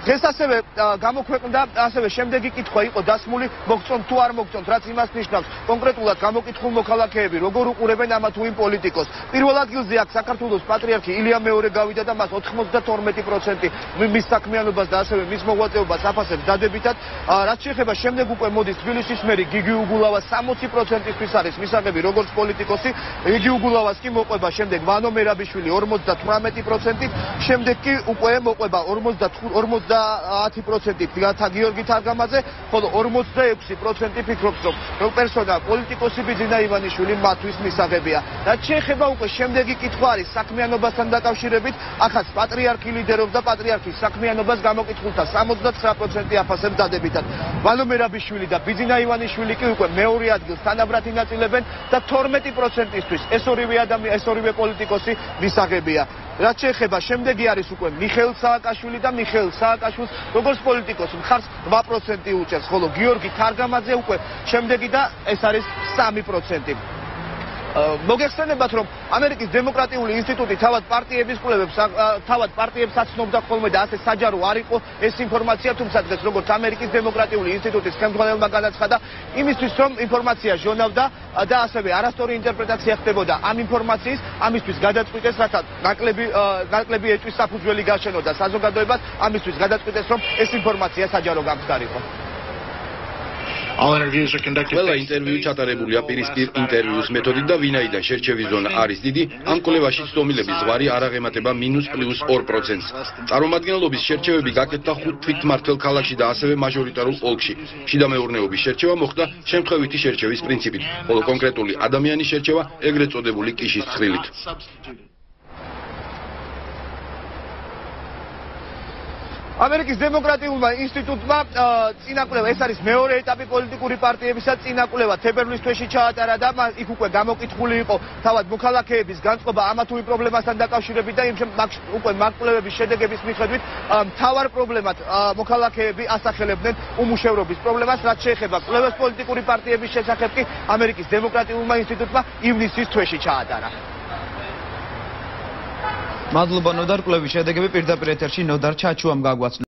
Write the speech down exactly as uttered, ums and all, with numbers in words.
დღეს ასევე გამოქვეყნდა ასევე შემდეგი კითხვა იყო დასმული მოგწონთ თუ არ მოგწონთ, რაც იმას ნიშნავს, კონკრეტულად გამოკითხულ მოქალაქეები როგორ უყურებენ ამა თუ იმ პოლიტიკოს. პირველ ადგილზე აქ საქართველოს პატრიარქი ილია მეორე გავიდა და მას ოთხმოცდათორმეტი პროცენტი მის საქმიანობას და ასევე მის მოღვაწეობას აფასებს დადებითად. რაც შეეხება შემდეგ უკვე მოდის თბილისის მერი გიგი უგულავა სამოცი პროცენტისთვის არის მისაღები როგორც პოლიტიკოსი, გიგი უგულავას კი მოყვება შემდეგ ვანო მერაბიშვილი ორმოცდათვრამეტი პროცენტით, შემდეგ კი უკვე მოყვება ორმოცდათვრამეტი პროცენტი და ათი პროცენტით გიორგი თარგამაძე, ხოლო ორმოცდაექვსი პროცენტი ფიქრობს, რომ პერსონა პოლიტიკოსი ბიძინა ივანიშვილი მათთვის მისაღებია. რაც შეეხება უკვე შემდეგი კითხვა არის საქმიანობასთან დაკავშირებით, ახაც პატრიარქი ლიდერობს და პატრიარქის საქმიანობას გამოკითხულთა სამოცდათსამი პროცენტი აფასებს დადებითად. ვანო მერაბიშვილი და ბიძინა ივანიშვილი კი უკვე მეორე ადგილს თანაბრად ინაწილებენ და თორმეტი პროცენტისთვის ეს ორივე ადამიანი, ეს ორივე პოლიტიკოსი მისაღებია. რაც შეეხება შემდეგი არის უკვე მიხეილ სააკაშვილი და მიხეილ სააკაშვილს როგორც პოლიტიკოსს მხარს რვა პროცენტი უჭერს, ხოლო გიორგი თარგამაძე უკვე შემდეგი და ეს არის სამი პროცენტი. მოგეხსენებათ, რომ ამერიკის დემოკრატიული ინსტიტუტი თავად პარტიების კვლევებს თავად პარტიებს აცნობდა ხოლმე და ასე საჯარო არ იყო ეს ინფორმაცია, თუმცა დღეს როგორც ამერიკის დემოკრატიული ინსტიტუტის ხელმძღვანელმა განაცხადა, იმისთვის რომ ინფორმაცია ჟონავდა და ასევე არასწორი ინტერპრეტაცია ხდებოდა ამ ინფორმაციის, ამისთვის გადაწყვიტეს, რათა ნაკლები ნაკლები ეჭვის საფუძველი გაშენოდა საზოგადოებას, ამისთვის გადაწყვიტეს, რომ ეს ინფორმაცია საჯარო გამხდარიყო. All interviews are conducted. Ყველა ინტერვიუ ჩატარებულია პირისპირ ინტერვიუს მეთოდით და ვინაიდან შერჩევის ზონა არის დიდი, ამ კვლევაში ცნობილების ზვარი არ აღემატება მინუს პლუს ორ პროცენტს. წარმომადგენლობის შერჩევები გაკეთდა ხუთ თვითმმართველ ქალაქში და ასევე მაჟორიტარულ ოლქში. შიდამეურნეობის შერჩევა მოხდა შემთხვევითი შერჩევის პრინციპით, ხოლო კონკრეტული ადამიანის შერჩევა ეგრეთ წოდებული კიშის ცხრილით. ამერიკის დემოკრატიულმა ინსტიტუტმა წინაკვლევა, ეს არის მეორე ეტაპი პოლიტიკური პარტიებისა, წინაკვლევა თებერვლის თვეში ჩაატარა და იქ უკვე გამოკითხული იყო თავად მოქალაქეების განწყობა ამა თუ იმ პრობლემასთან დაკავშირებით და იმ უკვე მაკვლევების შედეგების მიხედვით მთავარ პრობლემად მოქალაქეები ასახელებდნენ უმუშევრობის პრობლემას. რაც შეეხება კვლევას პოლიტიკური პარტიების შესახებ კი ამერიკის დემოკრატიულმა ინსტიტუტმა ივნისის თვეში ჩაატარა. მადლობა ნოდარ, კვლევის შედეგები პირდაპირ ეთერში ნოდარ ჩაჩუამ გაგვაცნო.